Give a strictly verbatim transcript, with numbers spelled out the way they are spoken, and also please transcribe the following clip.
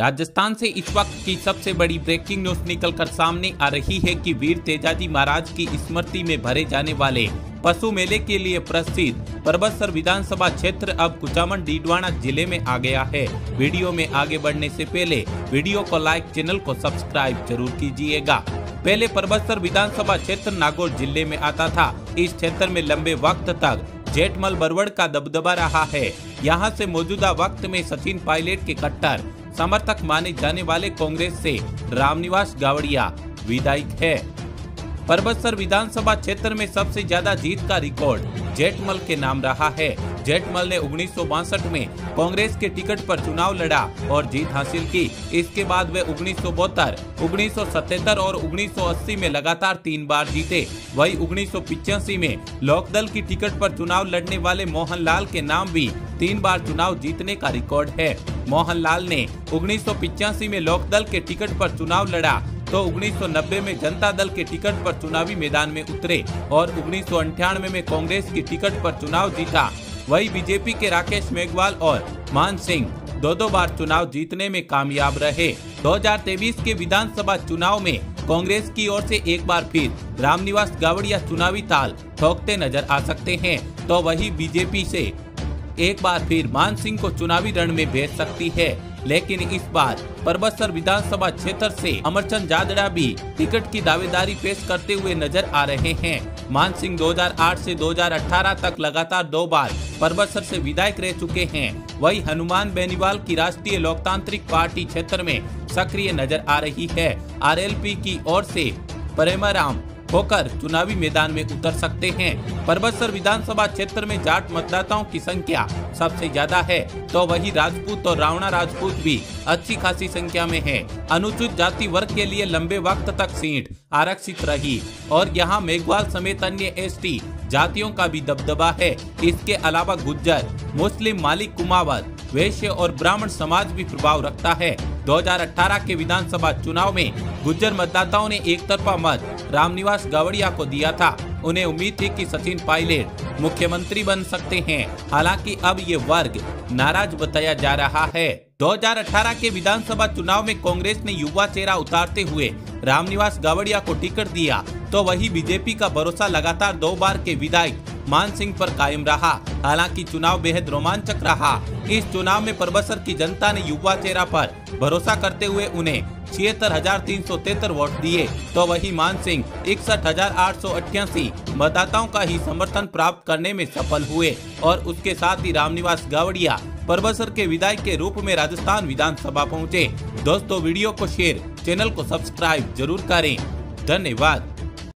राजस्थान से इस वक्त की सबसे बड़ी ब्रेकिंग न्यूज निकलकर सामने आ रही है कि वीर तेजाजी महाराज की स्मृति में भरे जाने वाले पशु मेले के लिए प्रसिद्ध परबतसर विधानसभा क्षेत्र अब कुचामण डीडवाना जिले में आ गया है। वीडियो में आगे बढ़ने से पहले वीडियो को लाइक, चैनल को सब्सक्राइब जरूर कीजिएगा। पहले परबतसर विधानसभा क्षेत्र नागौर जिले में आता था। इस क्षेत्र में लंबे वक्त तक जेठमल बरवड़ का दबदबा रहा है। यहाँ से मौजूदा वक्त में सचिन पायलट के कट्टर समर्थक माने जाने वाले कांग्रेस से रामनिवास गावड़िया विधायक है। परबतसर विधानसभा क्षेत्र में सबसे ज्यादा जीत का रिकॉर्ड जेठमल के नाम रहा है। जेठमल ने उन्नीस सौ बासठ में कांग्रेस के टिकट पर चुनाव लड़ा और जीत हासिल की। इसके बाद वे उन्नीस सौ बहत्तर, उन्नीस सौ सतहत्तर और उन्नीस सौ अस्सी में लगातार तीन बार जीते। वही उन्नीस सौ पिचासी में लोकदल की टिकट पर चुनाव लड़ने वाले मोहन लाल के नाम भी तीन बार चुनाव जीतने का रिकॉर्ड है। मोहन लाल ने उन्नीस सौ पिचासी में लोकदल के टिकट पर चुनाव लड़ा तो उन्नीस सौ नब्बे में जनता दल के टिकट पर चुनावी मैदान में उतरे और उन्नीस सौ अंठानवे में कांग्रेस की टिकट पर चुनाव जीता। वही बीजेपी के राकेश मेघवाल और मान सिंह दो दो बार चुनाव जीतने में कामयाब रहे। दो हजार तेईस के विधानसभा चुनाव में कांग्रेस की ओर से एक बार फिर रामनिवास गावड़िया चुनावी ताल ठोकते नजर आ सकते हैं, तो वही बीजेपी से एक बार फिर मान सिंह को चुनावी रण में भेज सकती है। लेकिन इस बार परबतसर विधानसभा क्षेत्र से अमरचंद जादड़ा भी टिकट की दावेदारी पेश करते हुए नजर आ रहे हैं। मान सिंह दो हजार आठ से दो हजार अठारह तक लगातार दो बार परबतसर से विधायक रह चुके हैं। वही हनुमान बेनीवाल की राष्ट्रीय लोकतांत्रिक पार्टी क्षेत्र में सक्रिय नजर आ रही है। आरएलपी की ओर से परेमाराम होकर चुनावी मैदान में उतर सकते हैं। परबतसर विधानसभा क्षेत्र में जाट मतदाताओं की संख्या सबसे ज्यादा है, तो वही राजपूत और रावणा राजपूत भी अच्छी खासी संख्या में है। अनुसूचित जाति वर्ग के लिए लंबे वक्त तक सीट आरक्षित रही और यहाँ मेघवाल समेत अन्य एसटी जातियों का भी दबदबा है। इसके अलावा गुज्जर, मुस्लिम, मालिक, कुमावत, वैश्य और ब्राह्मण समाज भी प्रभाव रखता है। दो हजार अठारह के विधानसभा चुनाव में गुज्जर मतदाताओं ने एकतरफा मत रामनिवास गावड़िया को दिया था। उन्हें उम्मीद थी कि सचिन पायलट मुख्यमंत्री बन सकते हैं, हालांकि अब ये वर्ग नाराज बताया जा रहा है। दो हजार अठारह के विधानसभा चुनाव में कांग्रेस ने युवा चेहरा उतारते हुए रामनिवास गावड़िया को टिकट दिया, तो वही बीजेपी का भरोसा लगातार दो बार के विधायक मान सिंह पर कायम रहा। हालांकि चुनाव बेहद रोमांचक रहा। इस चुनाव में परबतसर की जनता ने युवा चेहरा पर भरोसा करते हुए उन्हें छिहत्तर हजार तीन सौ तिहत्तर वोट दिए, तो वही मान सिंह इकसठ हजार आठ सौ अट्ठासी मतदाताओं का ही समर्थन प्राप्त करने में सफल हुए और उसके साथ ही रामनिवास गावड़िया परबतसर के विधायक के रूप में राजस्थान विधानसभा पहुँचे। दोस्तों, वीडियो को शेयर, चैनल को सब्सक्राइब जरूर करें। धन्यवाद।